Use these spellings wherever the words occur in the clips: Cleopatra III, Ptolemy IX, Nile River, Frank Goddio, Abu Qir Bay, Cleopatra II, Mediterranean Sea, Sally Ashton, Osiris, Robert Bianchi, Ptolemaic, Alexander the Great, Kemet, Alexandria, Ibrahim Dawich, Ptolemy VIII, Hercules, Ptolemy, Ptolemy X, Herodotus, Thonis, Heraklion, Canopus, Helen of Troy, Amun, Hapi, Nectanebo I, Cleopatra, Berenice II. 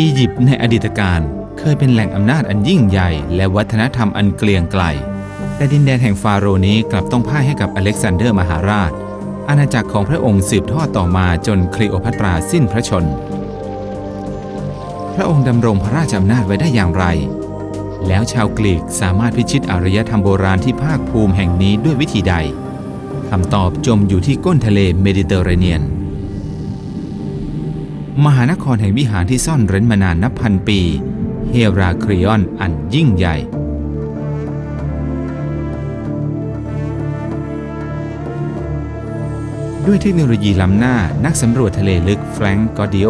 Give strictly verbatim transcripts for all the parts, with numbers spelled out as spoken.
อียิปต์ในอดีตการเคยเป็นแหล่งอำนาจอันยิ่งใหญ่และวัฒนธรรมอันเกรียงไกรแต่ดินแดนแห่งฟาโรห์นี้กลับต้องพ่ายให้กับอเล็กซานเดอร์มหาราชอาณาจักรของพระองค์สืบทอดต่อมาจนคลีโอพัตราสิ้นพระชนพระองค์ดำรงพระราชอำนาจไว้ได้อย่างไรแล้วชาวกรีกสามารถพิชิตอารยธรรมโบราณที่ภาคภูมิแห่งนี้ด้วยวิธีใดคำตอบจมอยู่ที่ก้นทะเลเมดิเตอร์เรเนียนมหานครแห่งวิหารที่ซ่อนเร้นมานานนับพันปีเฮราคลีออนอันยิ่งใหญ่ด้วยเทคโนโลยีล้ำหน้านักสำรวจทะเลลึกแฟรงก์ กอร์ดิโอ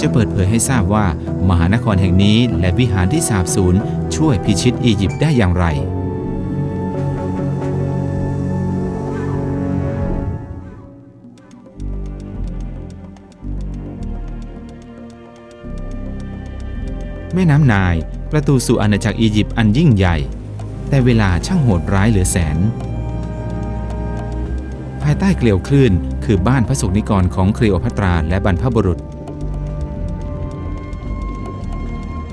จะเปิดเผยให้ทราบว่ามหานครแห่งนี้และวิหารที่สาบสูญช่วยพิชิตอียิปต์ได้อย่างไรแม่น้ำไนล์ประตูสู่อาณาจักรอียิปต์อันยิ่งใหญ่แต่เวลาช่างโหดร้ายเหลือแสนภายใต้เกลียวคลื่นคือบ้านพระสุนิกรของคลีโอพัตราและบรรพบุรุษ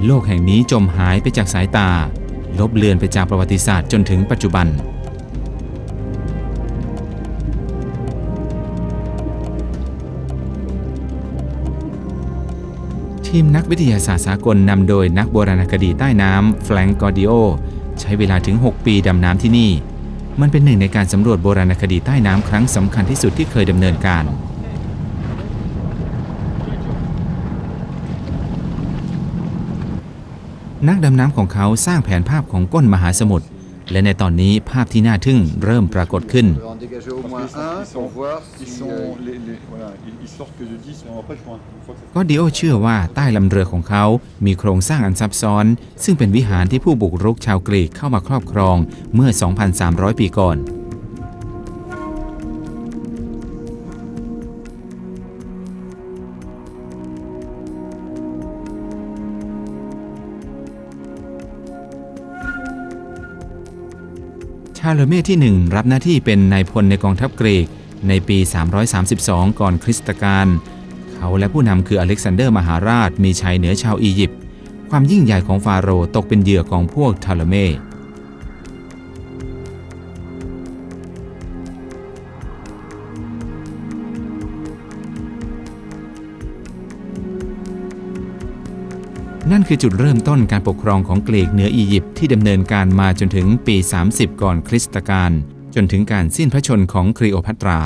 โลกแห่งนี้จมหายไปจากสายตาลบเลือนไปจากประวัติศาสตร์จนถึงปัจจุบันทีมนักวิทยาศาสตร์สากลนำโดยนักโบราณคดีใต้น้ำแฟรงก์ กอร์ดิโอใช้เวลาถึงหกปีดำน้ำที่นี่มันเป็นหนึ่งในการสำรวจโบราณคดีใต้น้ำครั้งสำคัญที่สุดที่เคยดำเนินการนักดำน้ำของเขาสร้างแผนภาพของก้นมหาสมุทรและในตอนนี้ภาพที่น่าทึ่งเริ่มปรากฏขึ้นก็ดิโอเชื่อว่าใต้ลำเรือของเขามีโครงสร้างอันซับซ้อนซึ่งเป็นวิหารที่ผู้บุกรุกชาวกรีกเข้ามาครอบครองเมื่อ สองพันสามร้อย ปีก่อนชาโลเม่ที่หนึ่งรับหน้าที่เป็นนายพลในกองทัพกรีกในปีสามร้อยสามสิบสองก่อนคริสตกาลเขาและผู้นำคืออเล็กซานเดอร์มหาราชมีชัยเหนือชาวอียิปต์ความยิ่งใหญ่ของฟาโรห์ตกเป็นเหยื่อของพวกชาโลเม่นั่นคือจุดเริ่มต้นการปกครองของกรีกเหนืออียิปต์ที่ดำเนินการมาจนถึงปีสามสิบก่อนคริสตกาลจนถึงการสิ้นพระชนของคลีโอพัตรา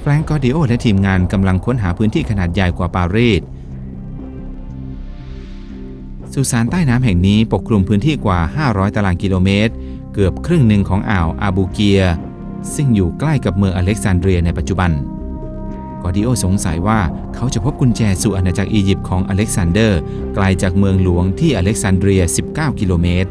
แฟรงก์ กอร์ดิโอและทีมงานกำลังค้นหาพื้นที่ขนาดใหญ่กว่าปารีสสุสานใต้น้ำแห่งนี้ปกคลุมพื้นที่กว่าห้าร้อยตารางกิโลเมตรเกือบครึ่งหนึ่งของอ่าวอาบูเกียซึ่งอยู่ใกล้กับเมืองอเล็กซานเดรียในปัจจุบันกอร์ดิโอสงสัยว่าเขาจะพบกุญแจสู่อาณาจักรอียิปต์ของอเล็กซานเดอร์ไกลจากเมืองหลวงที่อเล็กซานเดรียสิบเก้ากิโลเมตร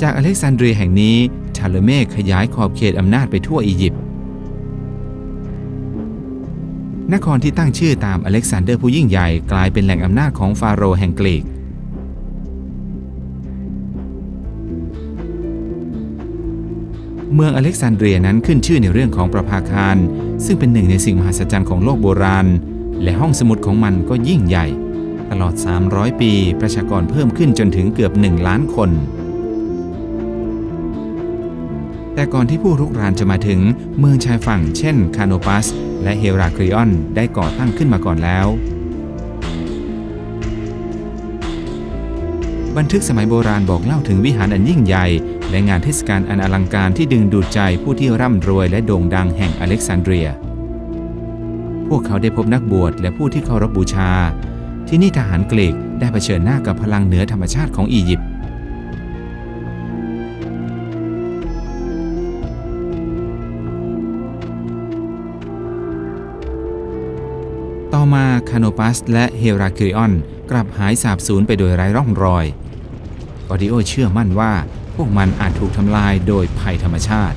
จากอเล็กซานเดรียแห่งนี้ชาร์เลเมขยายขอบเขตอำนาจไปทั่วอียิปต์นครที่ตั้งชื่อตามอเล็กซานเดอร์ผู้ยิ่งใหญ่กลายเป็นแหล่งอำนาจของฟาโรห์แห่งกรีกเมืองอเล็กซานเดรียนั้นขึ้นชื่อในเรื่องของประภาคารซึ่งเป็นหนึ่งในสิ่งมหัศจรรย์ของโลกโบราณและห้องสมุดของมันก็ยิ่งใหญ่ตลอดสามร้อยปีประชากรเพิ่มขึ้นจนถึงเกือบหนึ่งล้านคนแต่ก่อนที่ผู้รุกรานจะมาถึงเมืองชายฝั่งเช่นคาโนปัสและเฮราคลีออนได้ก่อตั้งขึ้นมาก่อนแล้วบันทึกสมัยโบราณบอกเล่าถึงวิหารอันยิ่งใหญ่และงานเทศกาลอันอลังการที่ดึงดูดใจผู้ที่ร่ำรวยและโด่งดังแห่งอเล็กซานเดรียพวกเขาได้พบนักบวชและผู้ที่เคารพบูชาที่นี่ทหารกรีกได้เผชิญหน้ากับพลังเหนือธรรมชาติของอียิปต์ต่อมาคาโนปัสและเฮราคลีออนกลับหายสาบสูญไปโดยไร้ร่องรอยกอร์ดิโอเชื่อมั่นว่าพวกมันอาจถูกทำลายโดยภัยธรรมชาติ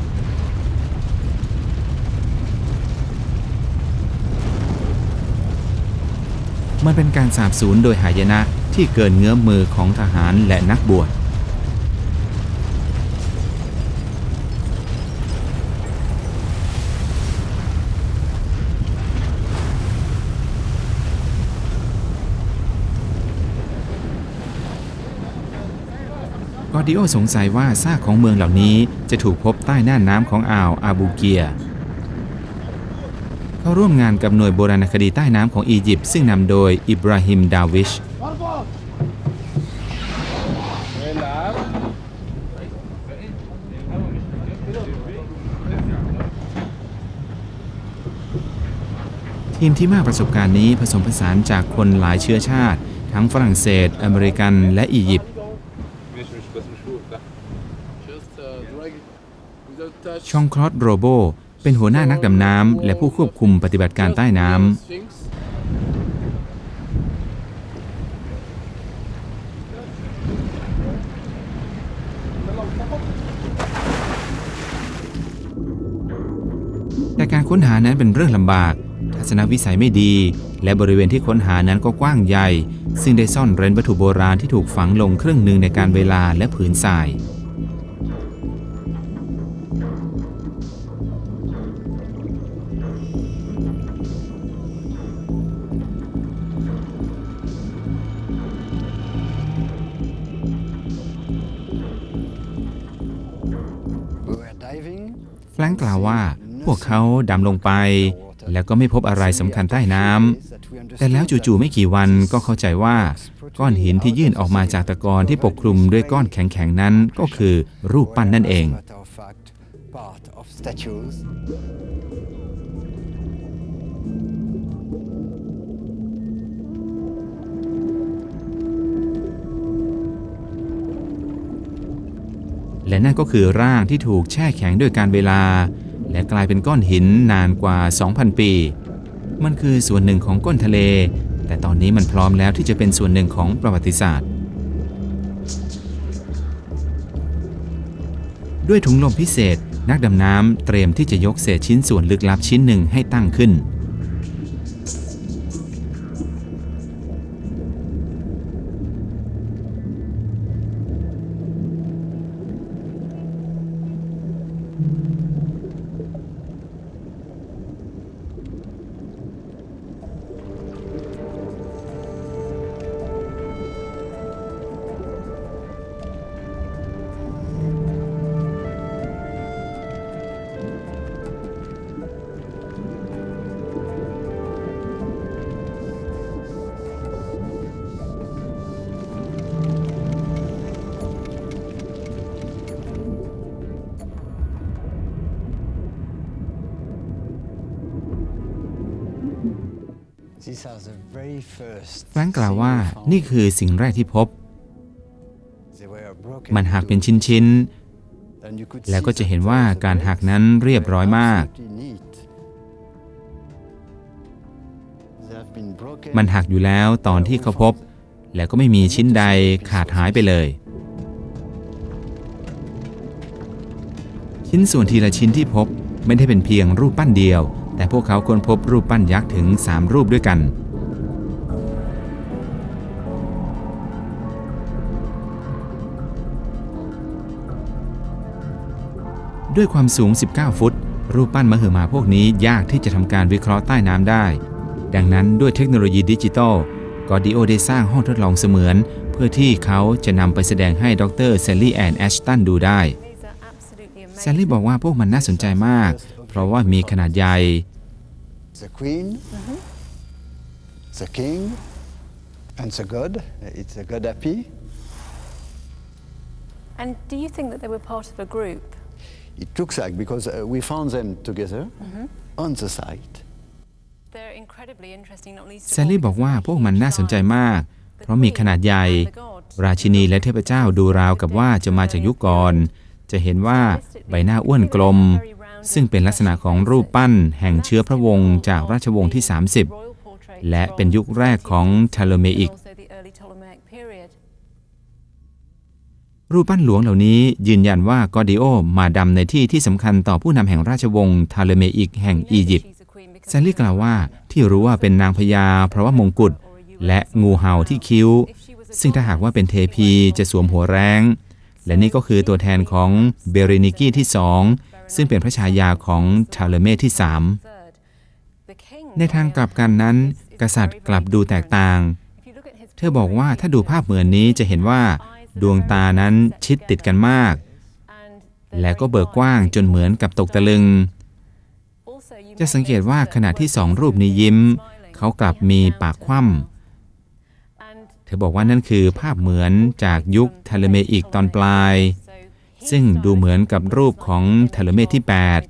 มันเป็นการสาบสูญโดยหายนะที่เกินเงื้อมมือของทหารและนักบวช ดิโอสงสัยว่าซากของเมืองเหล่านี้จะถูกพบใต้หน้าน้ำของอ่าวอาบูเกียเขาร่วมงานกับหน่วยโบราณคดีใต้น้ำของอียิปต์ซึ่งนำโดยอิบราฮิมดาวิชทีมที่มากประสบการณ์นี้ผสมผสานจากคนหลายเชื้อชาติทั้งฝรั่งเศสอเมริกันและอียิปต์ชองคลอดโรโบเป็นหัวหน้านักดำน้ำและผู้ควบคุมปฏิบัติการใต้น้ำแต่การค้นหานั้นเป็นเรื่องลำบากทัศนวิสัยไม่ดีและบริเวณที่ค้นหานั้นก็กว้างใหญ่ซึ่งได้ซ่อนเร้นวัตถุโบราณที่ถูกฝังลงครึ่งหนึ่งในการเวลาและผืนทรายแฟรงค์กล่าวว่าพวกเขาดำลงไปแล้วก็ไม่พบอะไรสำคัญใต้น้ำแต่แล้วจู่ๆไม่กี่วันก็เข้าใจว่าก้อนหินที่ยื่นออกมาจากตะกอนที่ปกคลุมด้วยก้อนแข็งๆนั้นก็คือรูปปั้นนั่นเองและนั่นก็คือร่างที่ถูกแช่แข็งด้วยการเวลาและกลายเป็นก้อนหินนานกว่า สองพัน ปีมันคือส่วนหนึ่งของก้นทะเลแต่ตอนนี้มันพร้อมแล้วที่จะเป็นส่วนหนึ่งของประวัติศาสตร์ด้วยถุงลมพิเศษนักดำน้ำเตรียมที่จะยกเศษชิ้นส่วนลึกลับชิ้นหนึ่งให้ตั้งขึ้นแฟรงค์กล่าวว่านี่คือสิ่งแรกที่พบมันหักเป็นชิ้นๆแล้วก็จะเห็นว่าการหักนั้นเรียบร้อยมากมันหักอยู่แล้วตอนที่เขาพบแล้วก็ไม่มีชิ้นใดขาดหายไปเลยชิ้นส่วนทีละชิ้นที่พบไม่ได้เป็นเพียงรูปปั้นเดียวแต่พวกเขาค้นพบรูปปั้นยักษ์ถึงสามรูปด้วยกันด้วยความสูงสิบเก้าฟุตรูปปั้นมหึมาพวกนี้ยากที่จะทำการวิเคราะห์ใต้น้ำได้ดังนั้นด้วยเทคโนโลยีดิจิตอลกอดิโอได้สร้างห้องทดลองเสมือนเพื่อที่เขาจะนำไปแสดงให้ดรแซลลี่แอนแอชตันดูได้แซลลี่บอกว่าพวกมันน่าสนใจมากเพราะว่ามีขนาดใหญ่ The Queen, The King, and the God. It's a God happy. And do you think that they were part of a group? It looks like because we found them together on the site. They're incredibly interesting. Not least. แซลลี่บอกว่าพวกมันน่าสนใจมากเพราะมีขนาดใหญ่ราชินีและเทพเจ้าดูราวกับว่าจะมาจากยุคก่อนจะเห็นว่าใบหน้าอ้วนกลมซึ่งเป็นลักษณะของรูปปั้นแห่งเชื้อพระวงศ์จากราชวงศ์ที่สามสิบและเป็นยุคแรกของโทเลเมอิกรูปปั้นหลวงเหล่านี้ยืนยันว่ากอดิโอมาดำในที่ที่สำคัญต่อผู้นำแห่งราชวงศ์โทเลเมอิกแห่งอียิปต์แซลลี่กล่าวว่าที่รู้ว่าเป็นนางพญาเพราะว่ามงกุฎและงูเห่าที่คิ้วซึ่งถ้าหากว่าเป็นเทพีจะสวมหัวแร้งและนี่ก็คือตัวแทนของเบเรนิกีที่สองซึ่งเป็นพระฉายาของโทเลเมที่ สามในทางกลับกันนั้นกษัตริย์กลับดูแตกต่างเธอบอกว่าถ้าดูภาพเหมือนนี้จะเห็นว่า ดวงตานั้นชิดติดกันมากและก็เบิกกว้างจนเหมือนกับตกตะลึงจะสังเกตว่าขณะที่สองรูปนี้ยิ้มเขากลับมีปากคว่ำเธอบอกว่านั่นคือภาพเหมือนจากยุคทาเลเมอีกตอนปลายซึ่งดูเหมือนกับรูปของทาเลเมที่แปด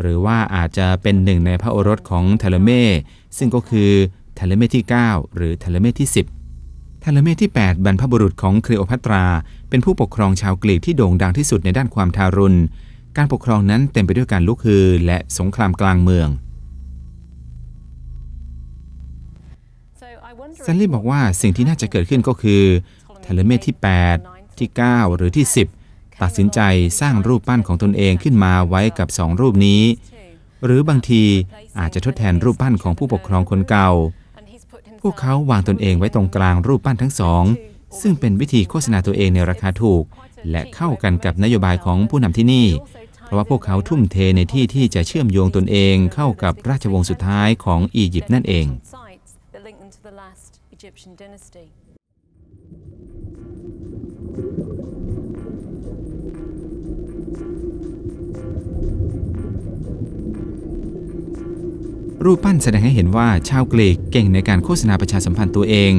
หรือว่าอาจจะเป็นหนึ่งในพระโอรสของทาเลเมซึ่งก็คือทาเลเมที่เก้าหรือทาเลเมที่สิบทาเลเมที่แปดบรรพบุรุษของคลีโอพัตราเป็นผู้ปกครองชาวกรีกที่โด่งดังที่สุดในด้านความทารุณการปกครองนั้นเต็มไปด้วยการลุกฮือและสงครามกลางเมืองซันลี่บอกว่าสิ่งที่น่าจะเกิดขึ้นก็คือทาเลเมธที่แปดที่เก้าหรือที่สิบตัดสินใจสร้างรูปปั้นของตนเองขึ้นมาไว้กับสองรูปนี้หรือบางทีอาจจะทดแทนรูปปั้นของผู้ปกครองคนเก่าพวกเขาวางตนเองไว้ตรงกลางรูปปั้นทั้งสองซึ่งเป็นวิธีโฆษณาตัวเองในราคาถูกและเข้ากันกับนโยบายของผู้นำที่นี่เพราะว่าพวกเขาทุ่มเทในที่ที่จะเชื่อมโยงตนเองเข้ากับราชวงศ์สุดท้ายของอียิปต์นั่นเองรูปปั้นแสดงให้เห็นว่าชาวกรีกเก่งในการโฆษณาประชาสัมพันธ์ตัวเอง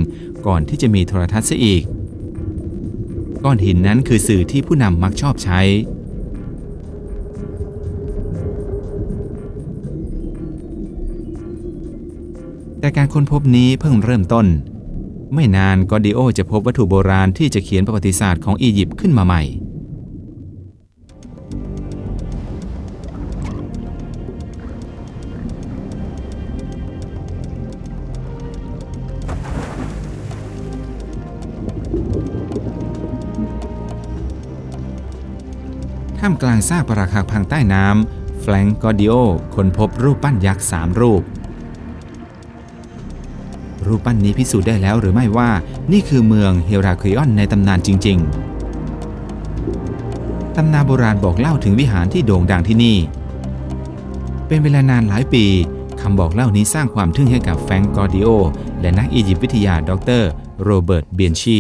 ก่อนที่จะมีโทรทัศน์ซะอีกก้อนหินนั้นคือสื่อที่ผู้นำมักชอบใช้แต่การค้นพบนี้เพิ่งเริ่มต้นไม่นานกอดิโอจะพบวัตถุโบราณที่จะเขียนประวัติศาสตร์ของอียิปต์ขึ้นมาใหม่ท่ามกลางซากปรักหักพังใต้น้ำแฟรงก์ กอดิโอค้นพบรูปปั้นยักษ์สามรูปรูปปั้นนี้พิสูจน์ได้แล้วหรือไม่ว่านี่คือเมืองเฮราคลีออนในตำนานจริงๆตำนานโบราณบอกเล่าถึงวิหารที่โด่งดังที่นี่เป็นเวลานานหลายปีคำบอกเล่านี้สร้างความทึ่งให้กับแฟรงก์ กอดิโอและนักอียิปต์วิทยาดร.โรเบิร์ต เบียนชี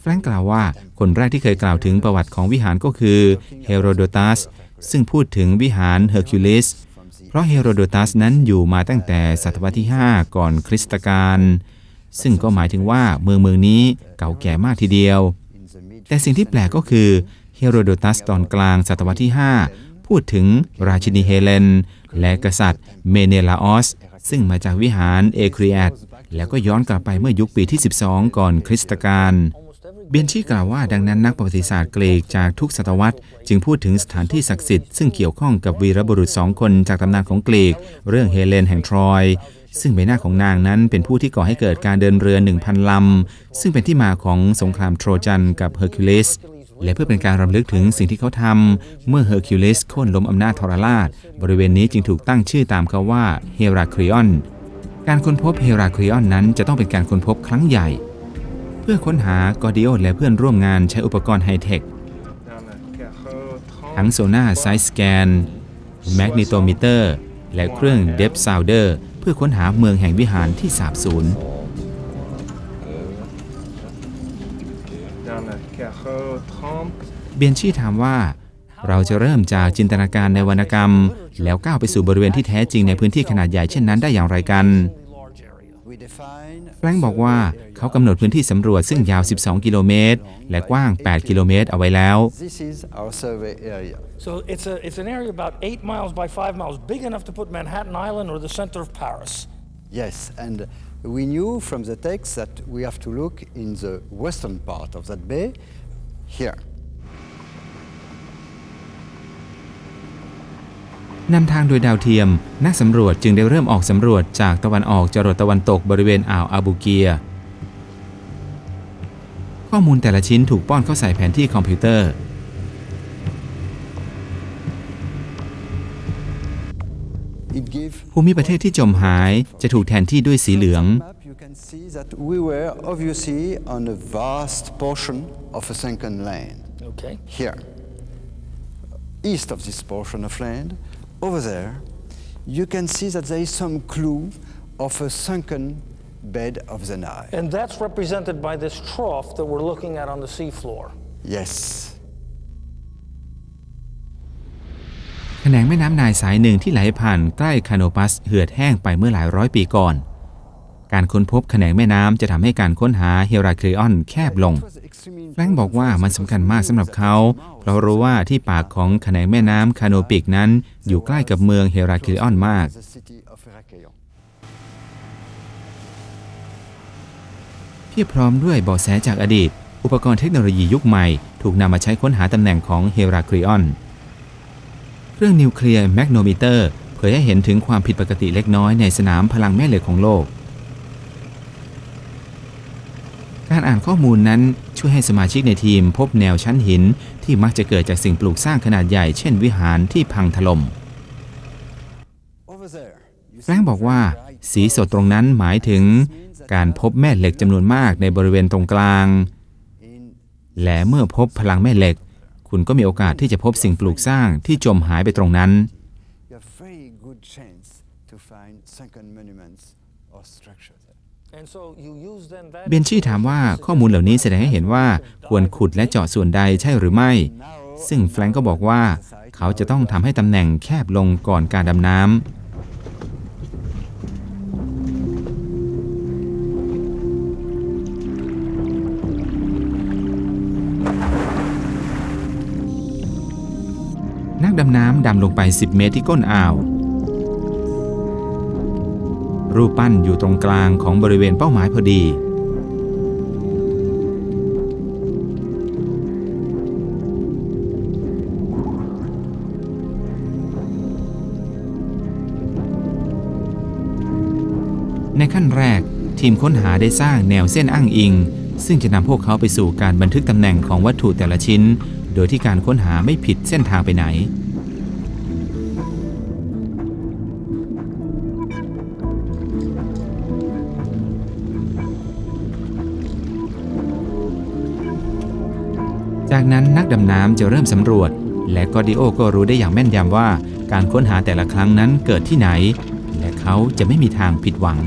แฟรงก์กล่าวว่าคนแรกที่เคยกล่าวถึงประวัติของวิหารก็คือเฮโรโดตัสซึ่งพูดถึงวิหารเฮอร์คิวลิสเพราะเฮโรโดตัสนั้นอยู่มาตั้งแต่ศตวรรษที่ห้าก่อนคริสตกาลซึ่งก็หมายถึงว่าเมืองเมืองนี้เก่าแก่มากทีเดียวแต่สิ่งที่แปลกก็คือเฮโรโดตัสตอนกลางศตวรรษที่ห้าพูดถึงราชินีเฮเลนและกษัตริย์เมเนลาออสซึ่งมาจากวิหารเอครีแอตแล้วก็ย้อนกลับไปเมื่อยุคปีที่สิบสองก่อนคริสตกาลเบียนชีกล่าวว่าดังนั้นนักประวัติศาสตร์กรีกจากทุกศตวรรษจึงพูดถึงสถานที่ศักดิ์สิทธิ์ซึ่งเกี่ยวข้องกับวีรบุรุษสองคนจากตำนานของกรีกเรื่องเฮเลนแห่งทรอยซึ่งใบหน้าของนางนั้นเป็นผู้ที่ก่อให้เกิดการเดินเรือ หนึ่งพัน ลำซึ่งเป็นที่มาของสงครามโทรจันกับเฮอร์คิวลิสและเพื่อเป็นการรำลึกถึงสิ่งที่เขาทำเมื่อเฮอร์คิวลิสโค่นล้มอำนาจทรราชบริเวณนี้จึงถูกตั้งชื่อตามเขาว่าเฮราคลีออนการค้นพบเฮราคลีออนนั้นจะต้องเป็นการค้นพบครั้งใหญ่เพื่อค้นหากอดิโอและเพื่อนร่วมงานใช้อุปกรณ์ไฮเทคทั้งโซน่าไซส์สแกนแมกนิโตมิเตอร์และเครื่องเดปซาวเดอร์เพื่อค้นหาเมืองแห่งวิหารที่สาบสูญเบียนชี่ถามว่าเราจะเริ่มจากจินตนาการในวรรณกรรมแล้วก้าวไปสู่บริเวณที่แท้จริงในพื้นที่ขนาดใหญ่เช่นนั้นได้อย่างไรกันแฟรงก์บอกว่าเขากำหนดพื้นที่สำรวจซึ่งยาวสิบสองกิโลเมตรและกว้างแปดกิโลเมตรเอาไว้แล้วนำทางโดยดาวเทียมนักสำรวจจึงได้เริ่มออกสำรวจจากตะวันออกจรดตะวันตกบริเวณอ่าวอาบูเกียข้อมูลแต่ละชิ้นถูกป้อนเข้าใส่แผนที่คอมพิวเตอร์ภูมิประเทศที่จมหายจะถูกแทนที่ด้วยสีเหลืองeast of this portion of land, over there, you can see that there is some clue of a sunken bed of the Nile. And that's represented by this trough that we're looking at on the seafloor. Yes. แขนงแม่น้ำไนล์สายหนึ่งที่ไหลผ่านใกล้คาโนปัสเหือดแห้งไปเมื่อหลายร้อยปีก่อนการค้นพบแขนงแม่น้ำจะทำให้การค้นหาเฮราคลีออนแคบลงแฟรงค์บอกว่ามันสำคัญมากสำหรับเขาเพราะรู้ว่าที่ปากของแขนงแม่น้ำคาโนปิกนั้นอยู่ใกล้กับเมืองเฮราคลีออนมากเพียบพร้อมด้วยเบาะแสจากอดีตอุปกรณ์เทคโนโลยียุคใหม่ถูกนำมาใช้ค้นหาตำแหน่งของเฮราคลีออนเครื่องนิวเคลียร์แมกโนมิเตอร์เผยให้เห็นถึงความผิดปกติเล็กน้อยในสนามพลังแม่เหล็กของโลกการอ่านข้อมูลนั้นช่วยให้สมาชิกในทีมพบแนวชั้นหินที่มักจะเกิดจากสิ่งปลูกสร้างขนาดใหญ่เช่นวิหารที่พังถล่มแฟรงค์บอกว่าสีสดตรงนั้นหมายถึงการพบแม่เหล็กจำนวนมากในบริเวณตรงกลางและเมื่อพบพลังแม่เหล็กคุณก็มีโอกาสที่จะพบสิ่งปลูกสร้างที่จมหายไปตรงนั้นเบนชี่ถามว่าข้อมูลเหล่านี้แสดงให้เห็นว่าควรขุดและเจาะส่วนใดใช่หรือไม่ซึ่งแฟรงก์ก็บอกว่าเขาจะต้องทำให้ตำแหน่งแคบลงก่อนการดำน้ำนักดำน้ำดำลงไปสิบเมตรที่ก้นอ่าวรูปปั้นอยู่ตรงกลางของบริเวณเป้าหมายพอดีในขั้นแรกทีมค้นหาได้สร้างแนวเส้นอ้างอิงซึ่งจะนำพวกเขาไปสู่การบันทึกตำแหน่งของวัตถุแต่ละชิ้นโดยที่การค้นหาไม่ผิดเส้นทางไปไหนจากนั้นนักดำน้ำจะเริ่มสำรวจและก็ดิโอก็รู้ได้อย่างแม่นยำว่าการค้นหาแต่ละครั้งนั้นเกิดที่ไหนและเขาจะไม่มีทางผิดหวัง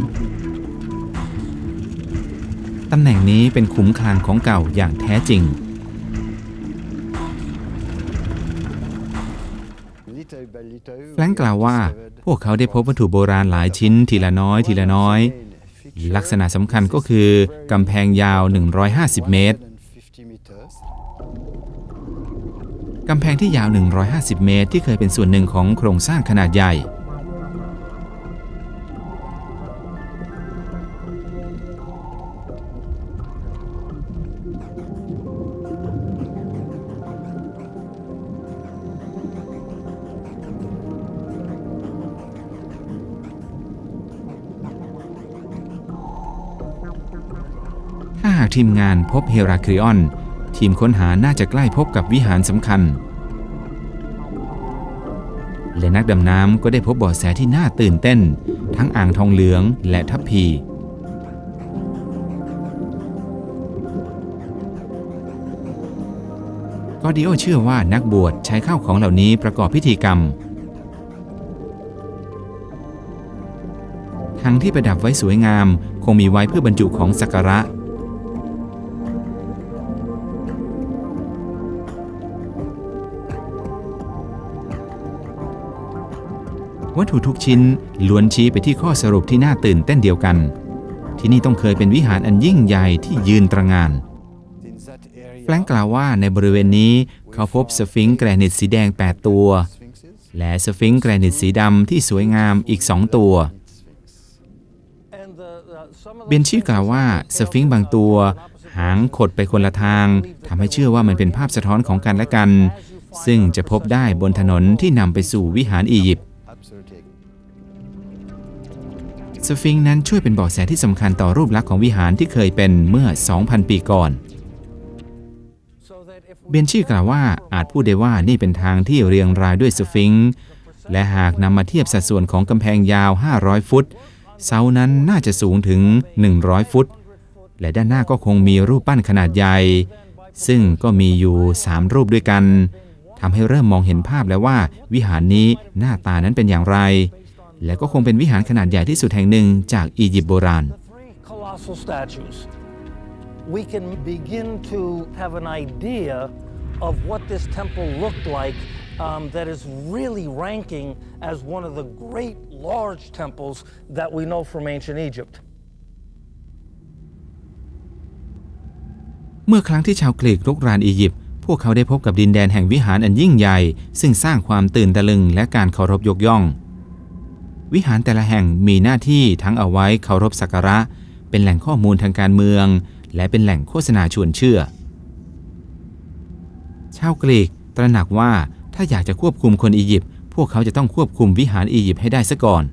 ตำแหน่งนี้เป็นขุมคลังของเก่าอย่างแท้จริงแฟรงค์กล่าวว่าพวกเขาได้พบวัตถุโบราณหลายชิ้นทีละน้อยทีละน้อยลักษณะสำคัญก็คือกำแพงยาวหนึ่งร้อยห้าสิบเมตรกำแพงที่ยาวหนึ่งร้อยห้าสิบเมตรที่เคยเป็นส่วนหนึ่งของโครงสร้างขนาดใหญ่ถ้าหากทีมงานพบเฮราคลีออนทีมค้นหาน่าจะใกล้พบกับวิหารสำคัญและนักดำน้ำก็ได้พบเบาะแสที่น่าตื่นเต้นทั้งอ่างทองเหลืองและทัพพีกอดิโอเชื่อว่านักบวชใช้ข้าวของเหล่านี้ประกอบพิธีกรรมทั้งที่ประดับไว้สวยงามคงมีไว้เพื่อบรรจุของสักการะวัตถุทุกชิ้นล้วนชี้ไปที่ข้อสรุปที่น่าตื่นเต้นเดียวกันที่นี่ต้องเคยเป็นวิหารอันยิ่งใหญ่ที่ยืนตระหง่านแฟรงค์กล่าวว่าในบริเวณนี้เขาพบสฟิงค์แกรนิตสีแดงแปดตัวและสฟิงค์แกรนิตสีดำที่สวยงามอีกสองตัวเบนชี่กล่าวว่าสฟิงค์บางตัวหางขดไปคนละทางทำให้เชื่อว่ามันเป็นภาพสะท้อนของกันและกันซึ่งจะพบได้บนถนนที่นำไปสู่วิหารอียิปต์สฟิงค์นั้นช่วยเป็นเบาะแสที่สำคัญต่อรูปลักษณ์ของวิหารที่เคยเป็นเมื่อ สองพัน ปีก่อนเบนชี่กล่าวว่าอาจพูดได้ว่านี่เป็นทางที่เรียงรายด้วยสฟิงค์และหากนำมาเทียบสัดส่วนของกำแพงยาวห้าร้อยฟุตเสานั้นน่าจะสูงถึงหนึ่งร้อยฟุตและด้านหน้าก็คงมีรูปปั้นขนาดใหญ่ซึ่งก็มีอยู่สามรูปด้วยกันทำให้เริ่มมองเห็นภาพแล้วว่าวิหารนี้หน้าตานั้นเป็นอย่างไรและก็คงเป็นวิหารขนาดใหญ่ที่สุดแห่งหนึ่งจากอียิปต์โบราณ colossal statues, we can begin to have an idea of what this temple looked like um, that is really ranking as one of the great large temples that we know from ancient Egypt. เมื่อครั้งที่ชาวกรีกรุกรานอียิปต์พวกเขาได้พบกับดินแดนแห่งวิหารอันยิ่งใหญ่ซึ่งสร้างความตื่นตะลึงและการเคารพยกย่องวิหารแต่ละแห่งมีหน้าที่ทั้งเอาไว้เคารพสักการะเป็นแหล่งข้อมูลทางการเมืองและเป็นแหล่งโฆษณาชวนเชื่อชาวกรีกตระหนักว่าถ้าอยากจะควบคุมคนอียิปต์พวกเขาจะต้องควบคุมวิหารอียิปต์ให้ได้ซะก่อน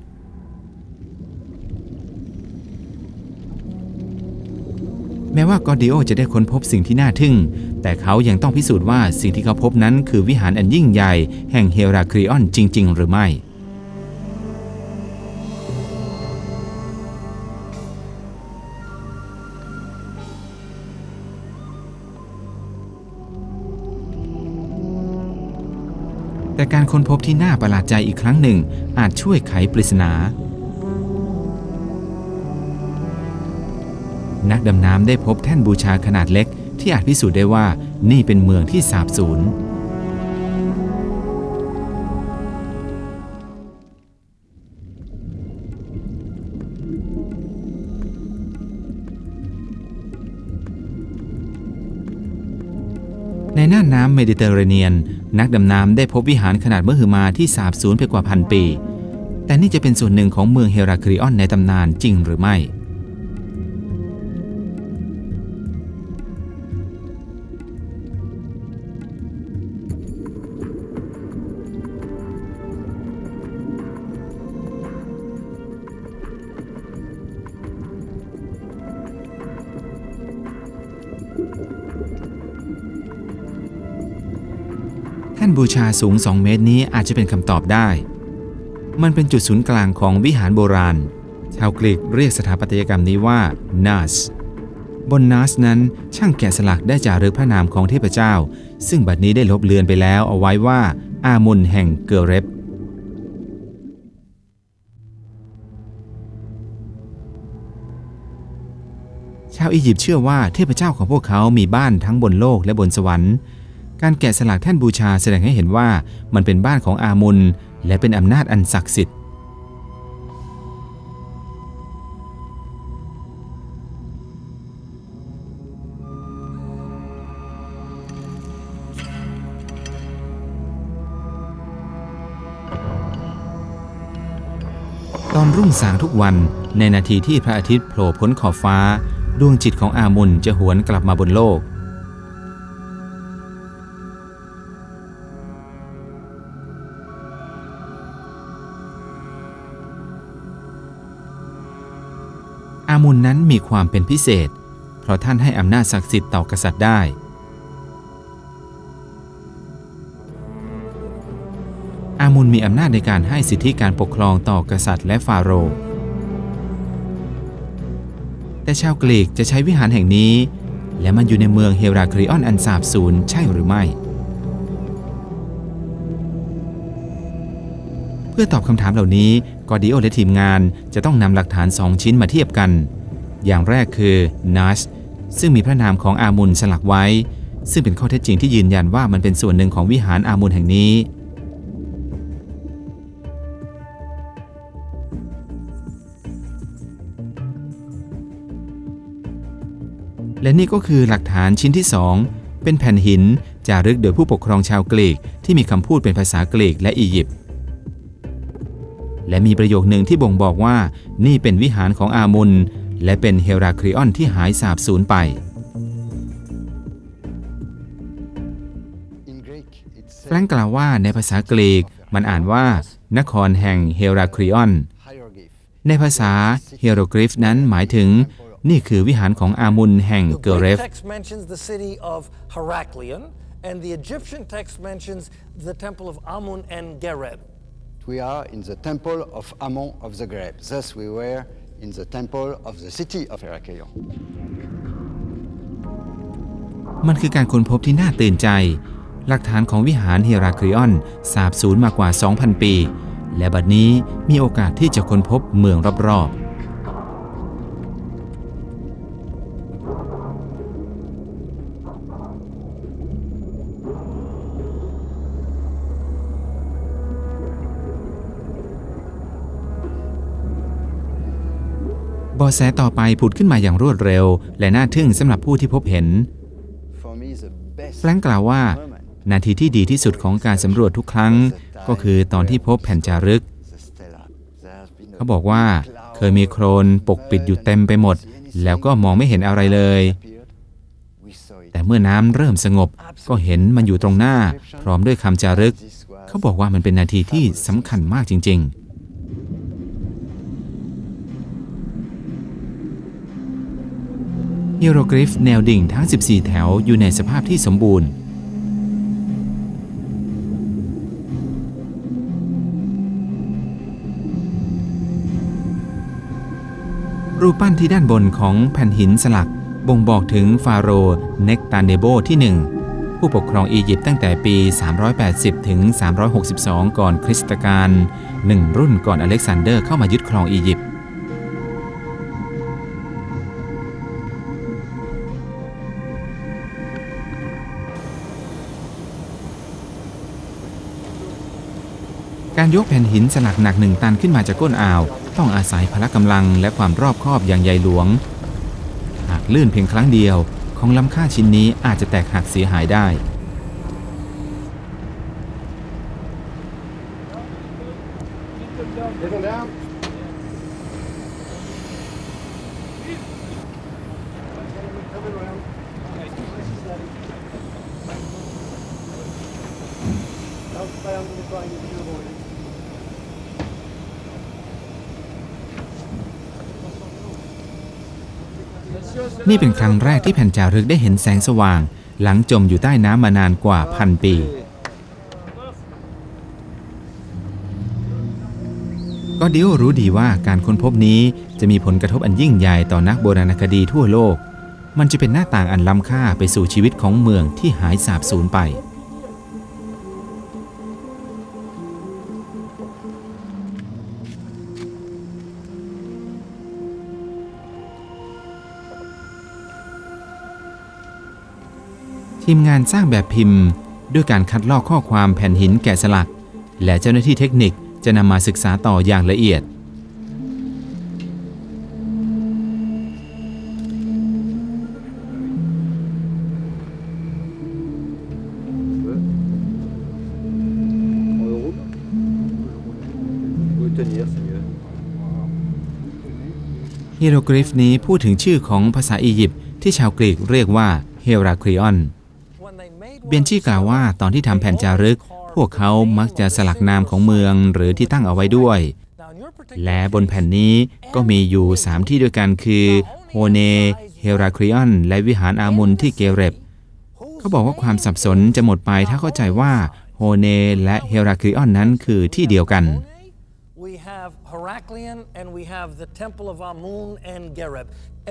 แม้ว่ากอดิโอจะได้ค้นพบสิ่งที่น่าทึ่งแต่เขายังต้องพิสูจน์ว่าสิ่งที่เขาพบนั้นคือวิหารอันยิ่งใหญ่แห่งเฮราคลีออนจริงๆหรือไม่แต่การค้นพบที่น่าประหลาดใจอีกครั้งหนึ่งอาจช่วยไขปริศนานักดำน้ำได้พบแท่นบูชาขนาดเล็กที่อาจพิสูจน์ได้ว่านี่เป็นเมืองที่สาบสูญในน่านน้ำเมดิเตอร์เรเนียนนักดำน้ำได้พบวิหารขนาดมหึมาที่สาบสูญไปกว่าพันปีแต่นี่จะเป็นส่วนหนึ่งของเมืองเฮราคลีออนในตำนานจริงหรือไม่แท่นบูชาสูงสองเมตรนี้อาจจะเป็นคำตอบได้มันเป็นจุดศูนย์กลางของวิหารโบราณชาวกรีกเรียกสถาปัตยกรรมนี้ว่านัสบนนัสนั้นช่างแกะสลักได้จารึกพระนามของเทพเจ้าซึ่งบัดนี้ได้ลบเลือนไปแล้วเอาไว้ว่าอามุนแห่งเกเรปชาวอียิปต์เชื่อว่าเทพเจ้าของพวกเขามีบ้านทั้งบนโลกและบนสวรรค์การแกะสลักแท่นบูชาแสดงให้เห็นว่ามันเป็นบ้านของอามุนและเป็นอำนาจอันศักดิ์สิทธิ์ตอนรุ่งสางทุกวันในนาทีที่พระอาทิตย์โผล่พ้นขอบฟ้าดวงจิตของอามุนจะหวนกลับมาบนโลกอามุนนั้นมีความเป็นพิเศษเพราะท่านให้อำนาจศักดิ์สิทธิ์ต่อกษัตริย์ได้อามุนมีอำนาจในการให้สิทธิการปกครองต่อกษัตริย์และฟาโรห์แต่ชาวกรีกจะใช้วิหารแห่งนี้และมันอยู่ในเมืองเฮราคลีออนอันสาบสูญใช่หรือไม่เพื่อตอบคำถามเหล่านี้กอดิโอและทีมงานจะต้องนำหลักฐานสองชิ้นมาเทียบกันอย่างแรกคือนัสซึ่งมีพระนามของอามุนสลักไว้ซึ่งเป็นข้อเท็จจริงที่ยืนยันว่ามันเป็นส่วนหนึ่งของวิหารอามุนแห่งนี้และนี่ก็คือหลักฐานชิ้นที่สองเป็นแผ่นหินจารึกโดยผู้ปกครองชาวกรีกที่มีคำพูดเป็นภาษากรีกและอียิปต์และมีประโยคหนึ่งที่บ่งบอกว่านี่เป็นวิหารของอามุนและเป็นเฮราคลีออนที่หายสาบสูญไปแฟรงกล่าวว่าในภาษากรีกมันอ่านว่านครแห่งเฮราคลีออนในภาษาเฮโรกริฟนั้นหมายถึงนี่คือวิหารของอามุนแห่งเกเรฟWe are in the temple of Amon of the Grave. Thus, we were in the temple of the city of Heraklion. มันคือการค้นพบที่น่าตื่นใจหลักฐานของวิหารเฮราคลีออนสาบสูญมากกว่า สองพัน ปีและบัดนี้มีโอกาสที่จะค้นพบเมืองรอบๆ เบาะแสต่อไปผุดขึ้นมาอย่างรวดเร็วและน่าทึ่งสำหรับผู้ที่พบเห็นแฟรงก์กล่าวว่านาทีที่ดีที่สุดของการสำรวจทุกครั้งก็คือตอนที่พบแผ่นจารึกเขาบอกว่าเคยมีโคลนปกปิดอยู่เต็มไปหมดแล้วก็มองไม่เห็นอะไรเลยแต่เมื่อน้ำเริ่มสงบก็เห็นมันอยู่ตรงหน้าพร้อมด้วยคำจารึกเขาบอกว่ามันเป็นนาทีที่สำคัญมากจริงๆฮีโรกริฟแนวดิ่งทั้งสิบสี่แถวอยู่ในสภาพที่สมบูรณ์รูปปั้นที่ด้านบนของแผ่นหินสลักบ่งบอกถึงฟาโรห์เนกตาเนโบที่หนึ่งผู้ปกครองอียิปต์ตั้งแต่ปีสามร้อยแปดสิบถึงสามร้อยหกสิบสองก่อนคริสตกาลหนึ่งรุ่นก่อนอเล็กซานเดอร์เข้ามายึดครองอียิปต์การยกแผ่นหินสลักหนักหนึ่งตันขึ้นมาจากก้นอ่าวต้องอาศัยพละกำลังและความรอบคอบอย่างใหญ่หลวงหากลื่นเพียงครั้งเดียวของล้ำค่าชิ้นนี้อาจจะแตกหักเสียหายได้นี่เป็นครั้งแรกที่แผ่นจารึกได้เห็นแสงสว่างหลังจมอยู่ใต้น้ำมานานกว่าพันปีก็ดิวรู้ดีว่าการค้นพบนี้จะมีผลกระทบอันยิ่งใหญ่ต่อนักโบราณคดีทั่วโลกมันจะเป็นหน้าต่างอันล้ำค่าไปสู่ชีวิตของเมืองที่หายสาบสูญไปทีมงานสร้างแบบพิมพ์ด้วยการคัดลอกข้อความแผ่นหินแกะสลักและเจ้าหน้าที่เทคนิคจะนำมาศึกษาต่ออย่างละเอียดฮีโรกริฟนี้พูดถึงชื่อของภาษาอียิปต์ที่ชาวกรีกเรียกว่าเฮราคลีออนเบียนชี่กล่าวว่าตอนที่ทำแผ่นจารึกพวกเขามักจะสลักนามของเมืองหรือที่ตั้งเอาไว้ด้วยและบนแผ่นนี้ก็มีอยู่สามที่ด้วยกันคือโฮเนเฮราคลีออนและวิหารอามุนที่เกเร็บเขาบอกว่าความสับสนจะหมดไปถ้าเข้าใจว่าโฮเนและเฮราคลีออนนั้นคือที่เดียวกัน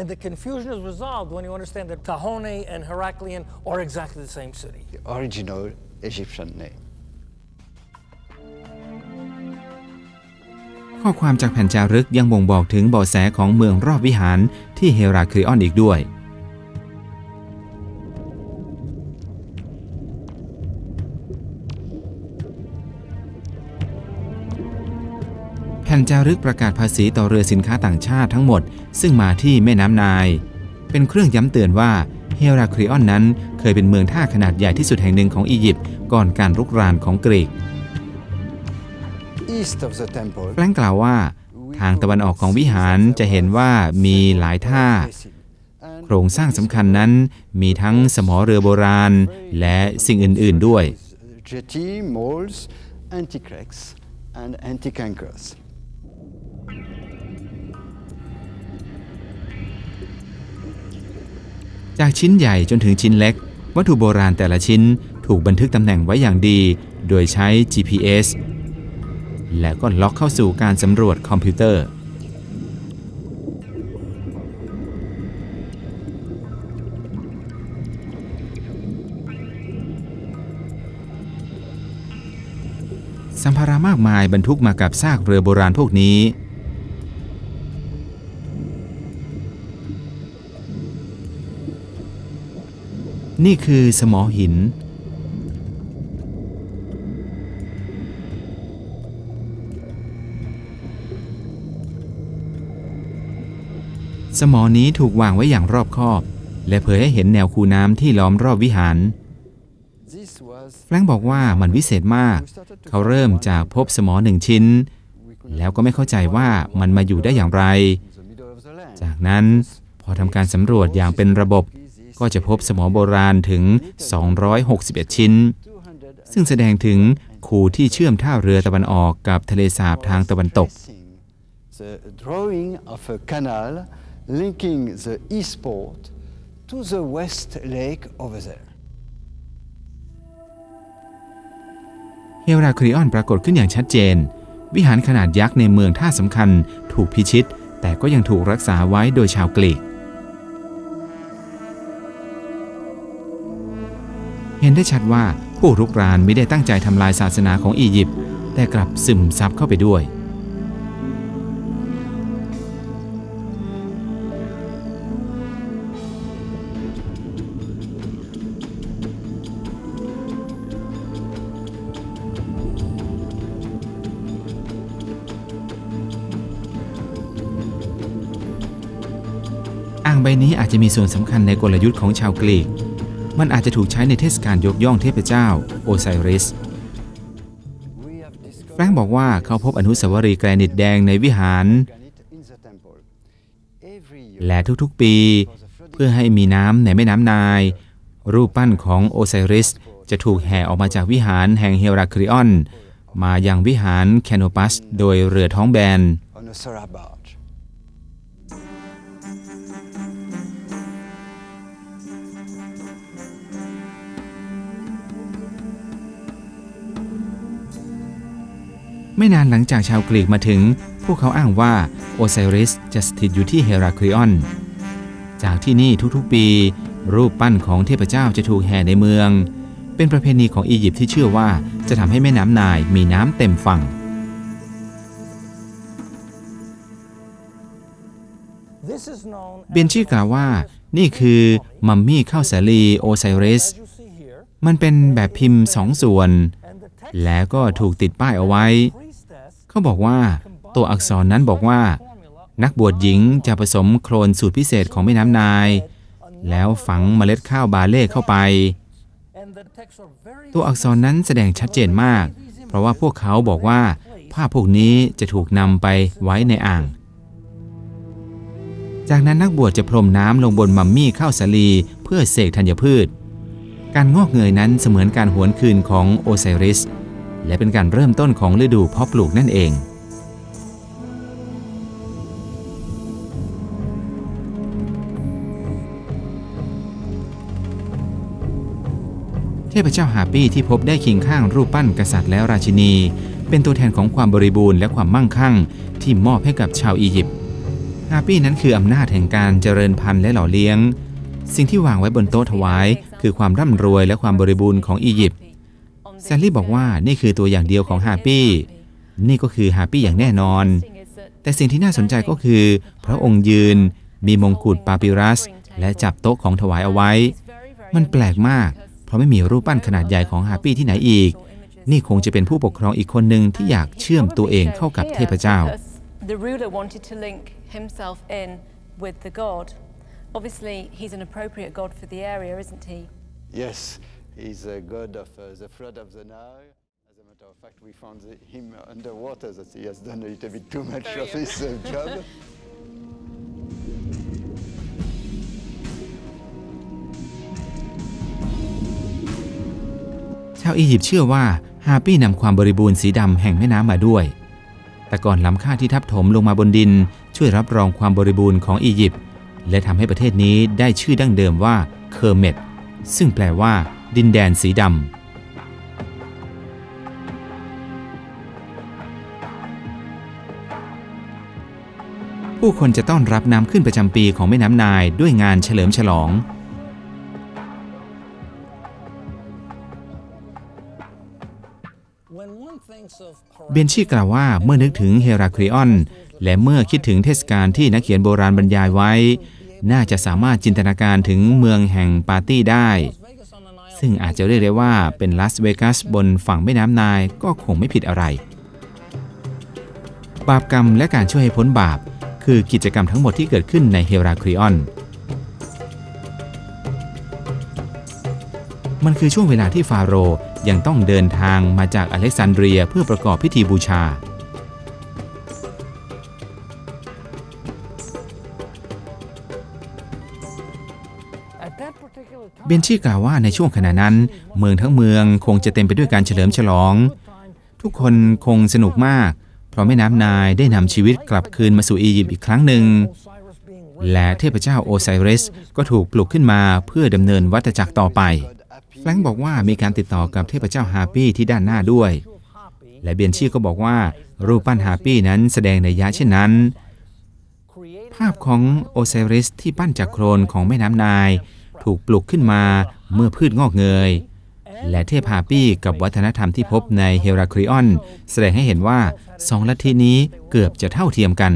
And the confusion is resolved when you understand that Tahone and Heraklion are exactly the same city. The original Egyptian name. ข้อความจากแผ่นจารึกยังบ่งบอกถึงเบาะแสของเมืองรอบวิหารที่เฮราคลีออนอีกด้วยแผ่นจารึกประกาศภาษีต่อเรือสินค้าต่างชาติทั้งหมดซึ่งมาที่แม่น้ำไนล์เป็นเครื่องย้ำเตือนว่าเฮราคลีออนนั้นเคยเป็นเมืองท่าขนาดใหญ่ที่สุดแห่งหนึ่งของอียิปต์ก่อนการรุกรานของกรีกแฟรงก์กล่าวว่าทางตะวันออกของวิหารจะเห็นว่ามีหลายท่าโครงสร้างสำคัญนั้นมีทั้งสมอเรือโบราณและสิ่งอื่นๆด้วยจากชิ้นใหญ่จนถึงชิ้นเล็กวัตถุโบราณแต่ละชิ้นถูกบันทึกตำแหน่งไว้อย่างดีโดยใช้ จี พี เอส และก็ล็อกเข้าสู่การสำรวจคอมพิวเตอร์สัมภาระมากมายบรรทุกมากับซากเรือโบราณพวกนี้นี่คือสมอหิน สมอนี้ถูกวางไว้อย่างรอบคอบและเผยให้เห็นแนวคูน้ำที่ล้อมรอบวิหารแฟรงค์บอกว่ามันวิเศษมากเขาเริ่มจากพบสมอหนึ่งชิ้นแล้วก็ไม่เข้าใจว่ามันมาอยู่ได้อย่างไรจากนั้นพอทำการสำรวจอย่างเป็นระบบก็จะพบสมอโบราณถึงสองร้อยหกสิบเอ็ดชิ้นซึ่งแสดงถึงคูที่เชื่อมท่าเรือตะวันออกกับทะเลสาบทางตะวันตกเฮราคลีออนปรากฏขึ้นอย่างชัดเจนวิหารขนาดยักษ์ในเมืองท่าสำคัญถูกพิชิตแต่ก็ยังถูกรักษาไว้โดยชาวกรีกเห็นได้ชัดว่าผู้รุกรานไม่ได้ตั้งใจทำลายศาสนาของอียิปต์แต่กลับซึมซับเข้าไปด้วยอ่างใบนี้อาจจะมีส่วนสำคัญในกลยุทธ์ของชาวกรีกมันอาจจะถูกใช้ในเทศกาลยกย่องเทพเจ้าโอไซริสแฟรงค์บอกว่าเขาพบอนุสาวรีย์แกรนิตแดงในวิหารและทุกๆปีเพื่อให้มีน้ำในแม่น้ำไนล์รูปปั้นของโอไซริสจะถูกแห่ออกมาจากวิหารแห่งเฮราคลีออนมายังวิหารแคนโนปัสโดยเรือท้องแบนไม่นานหลังจากชาวกรีกมาถึงพวกเขาอ้างว่าโอไซริสจะสถิตอยู่ที่เฮราคลีออนจากที่นี่ทุกๆปีรูปปั้นของเทพเจ้าจะถูกแห่ในเมืองเป็นประเพณีของอียิปต์ที่เชื่อว่าจะทำให้แม่น้ำไนล์มีน้ำเต็มฝั่งเบนชี่กล่าวว่านี่คือมัมมี่ข้าวสาลีโอไซริสมันเป็นแบบพิมพ์สองส่วนและก็ถูกติดป้ายเอาไว้เขาบอกว่าตัวอักษรนั้นบอกว่านักบวชหญิงจะผสมโคลนสูตรพิเศษของแม่น้ำไนล์แล้วฝังเมล็ดข้าวบาเล่เข้าไปตัวอักษรนั้นแสดงชัดเจนมากเพราะว่าพวกเขาบอกว่าผ้าพวกนี้จะถูกนำไปไว้ในอ่างจากนั้นนักบวชจะพรมน้ำลงบนมัมมี่ข้าวสาลีเพื่อเสกธัญพืชการงอกเงยนั้นเสมือนการหวนคืนของโอไซริสและเป็นการเริ่มต้นของฤดูเพาะปลูกนั่นเองเทพเจ้าฮาปี้ที่พบได้เคียงข้างรูปปั้นกษัตริย์และราชินีเป็นตัวแทนของความบริบูรณ์และความมั่งคั่งที่มอบให้กับชาวอียิปต์ฮาปี้นั้นคืออำนาจแห่งการเจริญพันธุ์และหล่อเลี้ยงสิ่งที่วางไว้บนโต๊ะถวายคือความร่ำรวยและความบริบูรณ์ของอียิปต์แซลลี่บอกว่านี่คือตัวอย่างเดียวของฮาปี้นี่ก็คือฮาปี้อย่างแน่นอนแต่สิ่งที่น่าสนใจก็คือพระองค์ยืนมีมงกุฎปาปิรัสและจับโต๊ะของถวายเอาไว้มันแปลกมากเพราะไม่มีรูปปั้นขนาดใหญ่ของฮาปี้ที่ไหนอีกนี่คงจะเป็นผู้ปกครองอีกคนหนึ่งที่อยากเชื่อมตัวเองเข้ากับเทพเจ้าObviously, he's an appropriate god for the area, isn't he? Yes, he's a god of uh, the flood of the Nile. As a matter of fact, we found him underwater. That he has done a little bit too much of his uh, job. ชาวอียิปต์เชื่อว่าฮาปี้นำความบริบูรณ์สีดำแห่งแม่น้ำมาด้วยตะกอนล้ำค่าที่ทับถมลงมาบนดินช่วยรับรองความบริบูรณ์ของอียิปต์และทำให้ประเทศนี้ได้ชื่อดั้งเดิมว่าเคอร์เมตซึ่งแปลว่าดินแดนสีดำผู้คนจะต้อนรับน้ำขึ้นประจำปีของแม่น้ำไนล์ด้วยงานเฉลิมฉลองเบนชี่กล่าวว่าเมื่อนึกถึงเฮราคลีออนและเมื่อคิดถึงเทศกาลที่นักเขียนโบราณบรรยายไว้น่าจะสามารถจินตนาการถึงเมืองแห่งปาร์ตี้ได้ซึ่งอาจจะเรียกได้ว่าเป็นลาสเวกัสบนฝั่งแม่น้ำไนล์ก็คงไม่ผิดอะไรบาปกรรมและการช่วยให้พ้นบาป คือกิจกรรมทั้งหมดที่เกิดขึ้นในเฮราคลีออนมันคือช่วงเวลาที่ฟาโรห์ยังต้องเดินทางมาจากอเล็กซานเดรียเพื่อประกอบพิธีบูชาเบนชีกล่าวว่าในช่วงขณะนั้นเมืองทั้งเมืองคงจะเต็มไปด้วยการเฉลิมฉลองทุกคนคงสนุกมากเพราะแม่น้ำไนล์ได้นำชีวิตกลับคืนมาสู่อียิปต์อีกครั้งหนึ่งและเทพเจ้าโอไซริสก็ถูกปลุกขึ้นมาเพื่อดำเนินวัฏจักรต่อไปแฟรงค์บอกว่ามีการติดต่อกับเทพเจ้าฮาปี้ที่ด้านหน้าด้วยและเบนชีก็บอกว่ารูปปั้นฮาปี้นั้นแสดงนัยยะเช่นนั้นภาพของโอไซริสที่ปั้นจากโคลนของแม่น้ำไนล์ถูกปลุกขึ้นมาเมื่อพืชงอกเงยและเทพฮาปี้กับวัฒนธรรมที่พบในเฮราคลีออนแสดงให้เห็นว่าสองลัทธินี้เกือบจะเท่าเทียมกัน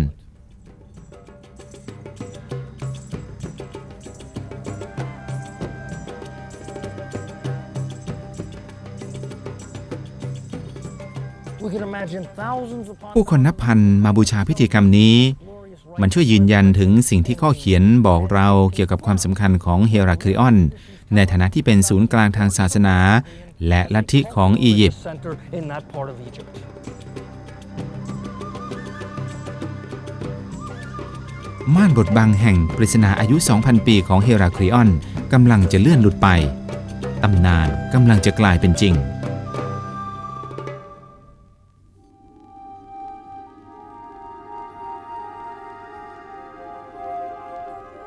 ผู้คนนับพันมาบูชาพิธีกรรมนี้มันช่วยยืนยันถึงสิ่งที่ข้อเขียนบอกเราเกี่ยวกับความสำคัญของเฮราคลีออนในฐานะที่เป็นศูนย์กลางทางศาสนาและลัทธิของอียิปต์ม่านบทบังแห่งปริศนาอายุ สองพัน ปีของเฮราคลีออนกำลังจะเลื่อนหลุดไปตำนานกำลังจะกลายเป็นจริง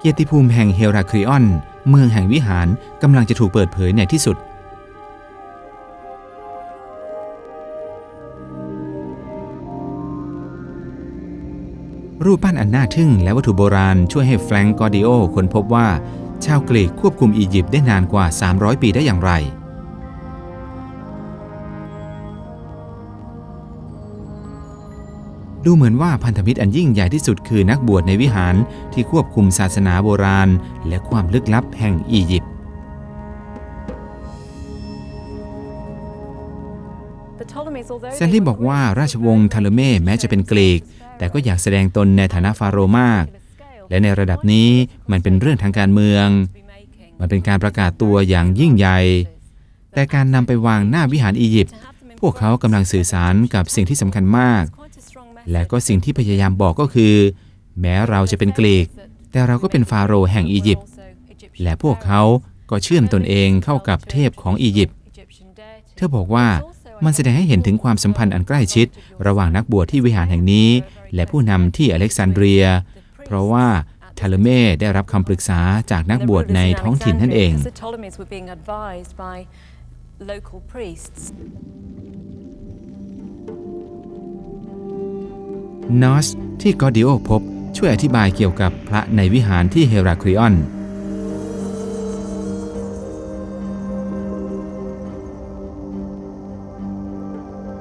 เกียรติภูมิแห่งเฮราคลีออนเมืองแห่งวิหารกำลังจะถูกเปิดเผยในที่สุดรูปปั้นอันน่าทึ่งและวัตถุโบราณช่วยให้แฟรงก์กอดิโอค้นพบว่าชาวกรีกควบคุมอียิปต์ได้นานกว่าสามร้อยปีได้อย่างไรดูเหมือนว่าพันธมิตรอันยิ่งใหญ่ที่สุดคือนักบวชในวิหารที่ควบคุมศาสนาโบราณและความลึกลับแห่งอียิปต์เซนลีบอกว่าราชวงศ์ทาเลเมแม้จะเป็นกรีกแต่ก็อยากแสดงตนในฐานะฟาโรห์มากและในระดับนี้มันเป็นเรื่องทางการเมืองมันเป็นการประกาศตัวอย่างยิ่งใหญ่แต่การนำไปวางหน้าวิหารอียิปต์พวกเขากำลังสื่อสารกับสิ่งที่สำคัญมากและก็สิ่งที่พยายามบอกก็คือแม้เราจะเป็นกรีกแต่เราก็เป็นฟาโรห์แห่งอียิปต์และพวกเขาก็เชื่อมตนเองเข้ากับเทพของอียิปต์เธอบอกว่ามันแสดงให้เห็นถึงความสัมพันธ์อันใกล้ชิดระหว่างนักบวชที่วิหารแห่งนี้และผู้นำที่อเล็กซานเดรียเพราะว่าทาเลเมได้รับคำปรึกษาจากนักบวชในท้องถิ่นนั่นเองนอสที่กอดิโอพบช่วยอธิบายเกี่ยวกับพระในวิหารที่เฮราคลีออน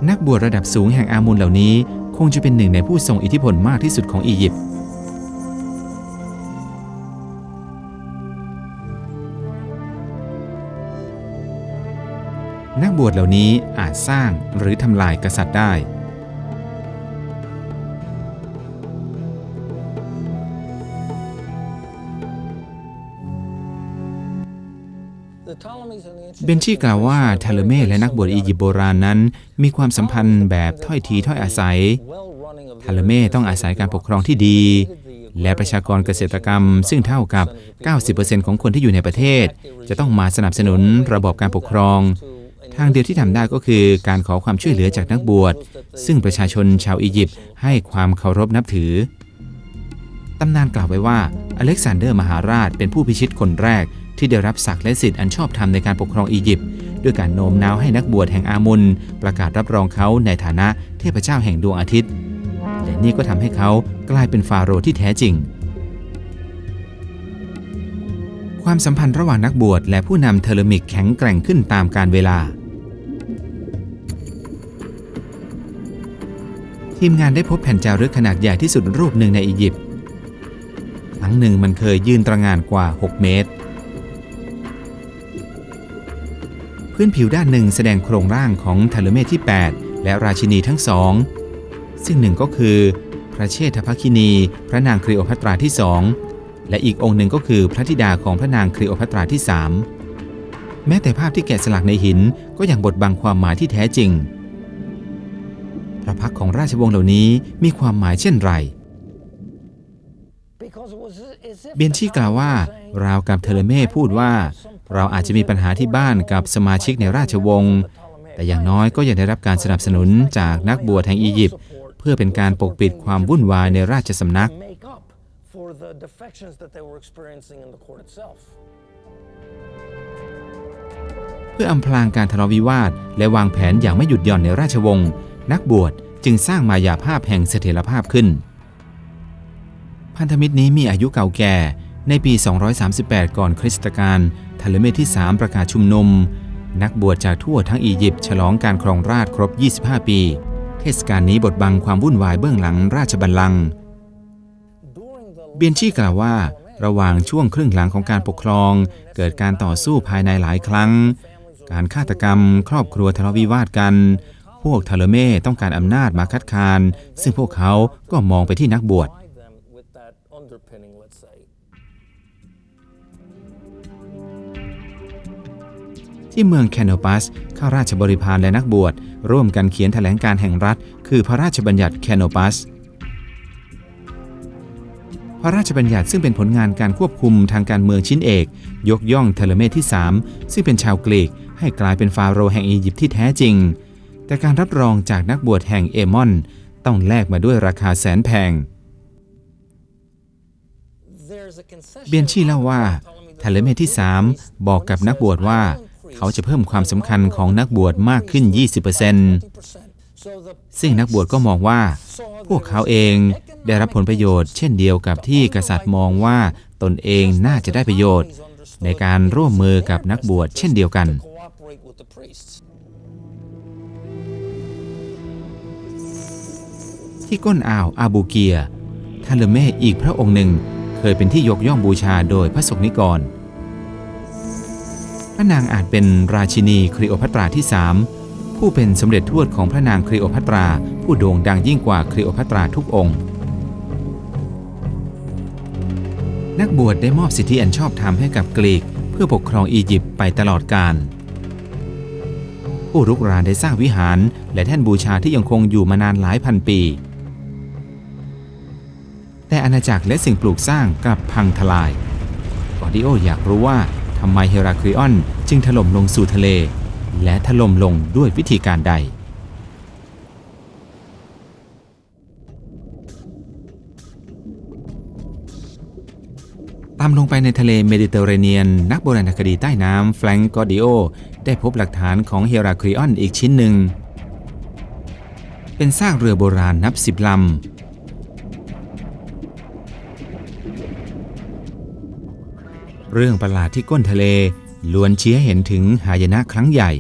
นักบวชระดับสูงแห่งอามุนเหล่านี้คงจะเป็นหนึ่งในผู้ทรงอิทธิพลมากที่สุดของอียิปต์นักบวชเหล่านี้อาจสร้างหรือทำลายกษัตริย์ได้เบนชีกล่าวว่าทาเลเมและนักบวชอียิปต์โบราณนั้นมีความสัมพันธ์แบบถ้อยทีถ้อยอาศัยทาเลเมต้องอาศัยการปกครองที่ดีและประชากรเกษตรกรรมซึ่งเท่ากับ เก้าสิบเปอร์เซ็นต์ ของคนที่อยู่ในประเทศจะต้องมาสนับสนุนระบบการปกครองทางเดียวที่ทำได้ก็คือการขอความช่วยเหลือจากนักบวชซึ่งประชาชนชาวอียิปต์ให้ความเคารพนับถือตำนานกล่าวไว้ว่าอเล็กซานเดอร์มหาราชเป็นผู้พิชิตคนแรกที่ได้รับศักดิ์และสิทธิ์อันชอบธรรมในการปกครองอียิปต์ด้วยการโน้มน้าวให้นักบวชแห่งอามุนประกาศรับรองเขาในฐานะเทพเจ้าแห่งดวงอาทิตย์และนี่ก็ทำให้เขากลายเป็นฟาโรห์ที่แท้จริงความสัมพันธ์ระหว่างนักบวชและผู้นำเทเลมิกแข็งแกร่งขึ้นตามกาลเวลาทีมงานได้พบแผ่นจารึกขนาดใหญ่ที่สุดรูปหนึ่งในอียิปต์ครั้งหนึ่งมันเคยยืนตระหง่านกว่าหกเมตรพื้นผิวด้านหนึ่งแสดงโครงร่างของทาเลเมที่แปดและราชินีทั้งสองซึ่งหนึ่งก็คือ พระเชษฐภคินีพระนางคลีโอพัตราที่สองและอีกองค์หนึ่งก็คือพระธิดาของพระนางคลีโอพัตราที่สามแม้แต่ภาพที่แกะสลักในหินก็ยังบดบังความหมายที่แท้จริงพระพักของราชวงศ์เหล่านี้มีความหมายเช่นไรเบียนชีกล่าวว่าราวกับเทเลเม่พูดว่าเราอาจจะมีปัญหาที่บ้านกับสมาชิกในราชวงศ์แต่อย่างน้อยก็ยังได้รับการสนับสนุนจากนักบวชแห่งอียิปต์เพื่อเป็นการปกปิดความวุ่นวายในราชสำนักเพื่ออำพรางการทะเลาะวิวาทและวางแผนอย่างไม่หยุดหย่อนในราชวงศ์นักบวชจึงสร้างมายาภาพแห่งเสถียรภาพขึ้นพันธมิตรนี้มีอายุเก่าแก่ในปีสองร้อยสามสิบแปดก่อนคริสตกาลเทเลเมธที่สามประกาศชุมนุมนักบวชจากทั่วทั้งอียิปต์ฉลองการครองราชย์ครบยี่สิบห้าปีเทศกาลนี้บดบังความวุ่นวายเบื้องหลังราชบัลลังก์เบียนชีกล่าวว่าระหว่างช่วงครึ่งหลังของการปกครองเกิดการต่อสู้ภายในหลายครั้งการฆาตกรรมครอบครัวทะเลาะวิวาทกันพวกเทเลเม่ต้องการอำนาจมาคัดค้านซึ่งพวกเขาก็มองไปที่นักบวชที่เมืองแคนโนปัสข้าราชบริพารและนักบวชร่วมกันเขียนแถลงการแห่งรัฐคือพระราชบัญญัติแคนโนปัสพระราชบัญญัติซึ่งเป็นผลงานการควบคุมทางการเมืองชิ้นเอกยกย่องเทเลเม่ที่สามซึ่งเป็นชาวกรีกให้กลายเป็นฟาโรห์แห่งอียิปต์ที่แท้จริงแต่การรับรองจากนักบวชแห่งเอมอนต้องแลกมาด้วยราคาแสนแพงเบียนชีเล่าว่าเทเลเมธที่สามบอกกับนักบวชว่าเขาจะเพิ่มความสำคัญของนักบวชมากขึ้น ยี่สิบเปอร์เซ็นต์ ซึ่งนักบวชก็มองว่าพวกเขาเองได้รับผลประโยชน์เช่นเดียวกับที่กษัตริย์มองว่าตนเองน่าจะได้ประโยชน์ในการร่วมมือกับนักบวชเช่นเดียวกันที่ก้นอ่าวอาบูเกียทาเลเมธอีกพระองค์หนึ่งเคยเป็นที่ยกย่องบูชาโดยพระสงฆ์นิกรพระนางอาจเป็นราชินีคลีโอพัตราที่สามผู้เป็นสมเด็จทวดของพระนางคลีโอพัตราผู้โด่งดังยิ่งกว่าคลีโอพัตราทุกองค์นักบวชได้มอบสิทธิอันชอบธรรมให้กับกรีกเพื่อปกครองอียิปต์ไปตลอดกาลผู้รุกรานได้สร้างวิหารและแท่นบูชาที่ยังคงอยู่มานานหลายพันปีแต่อาณาจักรและสิ่งปลูกสร้างกลับพังทลายกอดิโออยากรู้ว่าทำไมเฮราคลีออนจึงถล่มลงสู่ทะเลและถล่มลงด้วยวิธีการใดตามลงไปในทะเลเมดิเตอร์เรเนียนนักโบราณคดีใต้น้ำแฟรงก์กอดิโอได้พบหลักฐานของเฮราคลีออนอีกชิ้นหนึ่งเป็นซากเรือโบราณนับสิบลำเรื่องประหลาดที่ก้นทะเลล้วนชี้ให้เห็นถึงหายนะครั้งใหญ่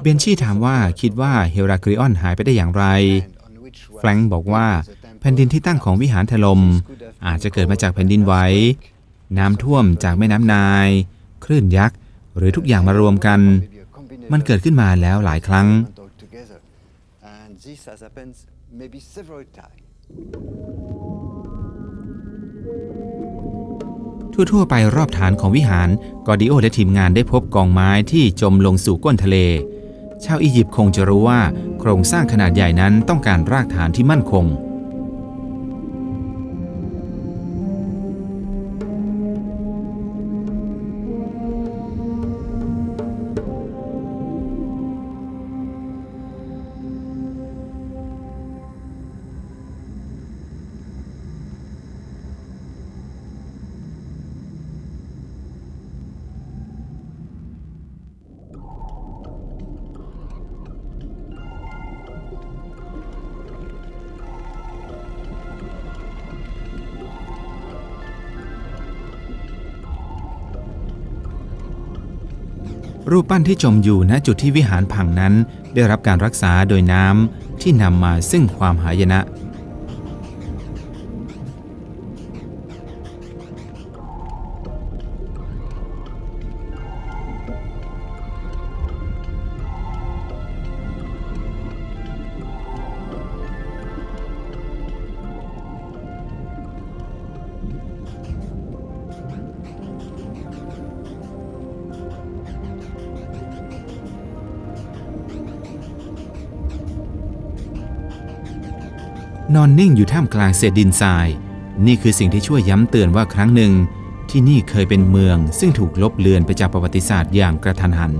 เบียนชี่ถามว่าคิดว่าเฮราคลีออนหายไปได้อย่างไรแฟรงก์บอกว่าแผ่นดินที่ตั้งของวิหารถล่มอาจจะเกิดมาจากแผ่นดินไหวน้ำท่วมจากแม่น้ำไนล์คลื่นยักษ์หรือทุกอย่างมารวมกันมันเกิดขึ้นมาแล้วหลายครั้งทั่วๆไปรอบฐานของวิหารกอดิโอและทีมงานได้พบกองไม้ที่จมลงสู่ก้นทะเลชาวอียิปต์คงจะรู้ว่าโครงสร้างขนาดใหญ่นั้นต้องการรากฐานที่มั่นคงรูปปั้นที่จมอยู่ณจุดที่วิหารพังนั้นได้รับการรักษาโดยน้ำที่นำมาซึ่งความหายนะ นอนนิ่งอยู่ท่ามกลางเศษดินทรายนี่คือสิ่งที่ช่วยย้ำเตือนว่าครั้งหนึ่งที่นี่เคยเป็นเมืองซึ่งถูกลบเลือนไปจากประวัติศาสตร์อย่างกระทันหัน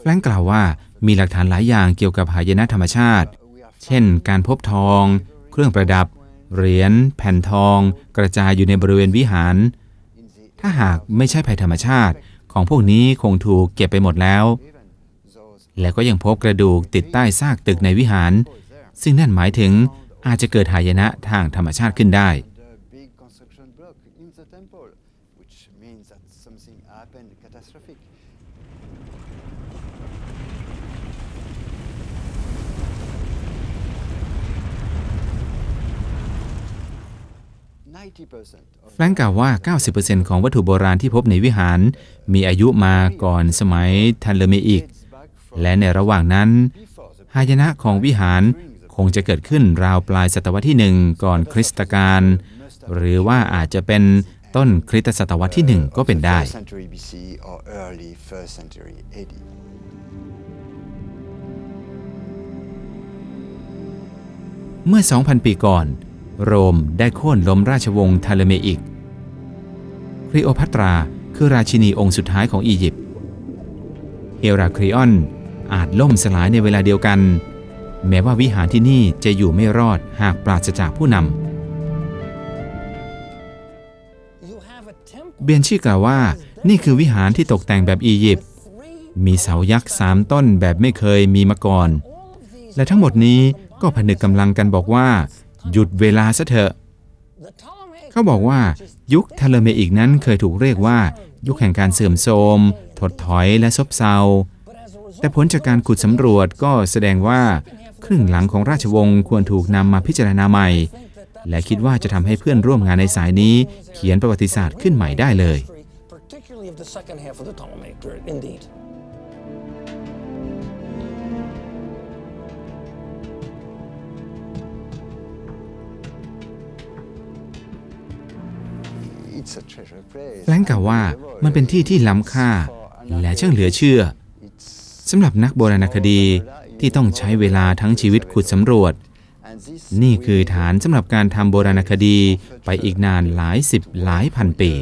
แฟรงก์กล่าวว่ามีหลักฐานหลายอย่างเกี่ยวกับหายนะธรรมชาติเช่นการพบทองเครื่องประดับเหรียญแผ่นทองกระจายอยู่ในบริเวณวิหารถ้าหากไม่ใช่ภัยธรรมชาติของพวกนี้คงถูกเก็บไปหมดแล้วและก็ยังพบกระดูกติดใต้ซากตึกในวิหารซึ่งนั่นหมายถึงอาจจะเกิดหายนะทางธรรมชาติขึ้นได้แฟรงก์กล่าวว่า เก้าสิบเปอร์เซ็นต์ ของวัตถุโบราณที่พบในวิหารมีอายุมาก่อนสมัยทันเลเมอีกและในระหว่างนั้นหายนะของวิหารคงจะเกิดขึ้นราวปลายศตวรรษที่หนึ่งก่อนคริสตกาลหรือว่าอาจจะเป็นต้นคริสตศตวรรษที่หนึ่งก็เป็นได้เมื่อ สองพัน ปีก่อนโรมได้โค่นล้มราชวงศ์ทาเลเมอิกคลีโอพัตราคือราชินีองค์สุดท้ายของอียิปต์เฮราคลีออนอาจล่มสลายในเวลาเดียวกันแม้ว่าวิหารที่นี่จะอยู่ไม่รอดหากปราศจากผู้นำเบียนชี่กล่าวว่านี่คือวิหารที่ตกแต่งแบบอียิปต์มีเสายักษ์สามต้นแบบไม่เคยมีมาก่อนและทั้งหมดนี้ก็ผนึกกำลังกันบอกว่าหยุดเวลาซะเถอะเขาบอกว่ายุคทาเลเมอิกนั้นเคยถูกเรียกว่ายุคแห่งการเสื่อมโทรมถดถอยและซบเซาแต่ผลจากการขุดสำรวจก็แสดงว่าครึ่งหลังของราชวงศ์ควรถูกนำมาพิจารณาใหม่และคิดว่าจะทำให้เพื่อนร่วมงานในสายนี้เขียนประวัติศาสตร์ขึ้นใหม่ได้เลยแฟรงก์กล่าวว่ามันเป็นที่ที่ล้ำค่าและช่างเหลือเชื่อสำหรับนักโบราณคดีที่ต้องใช้เวลาทั้งชีวิตขุดสำรวจนี่คือฐานสำหรับการทำโบราณคดีไปอีกนานหลายสิบหลายพันปี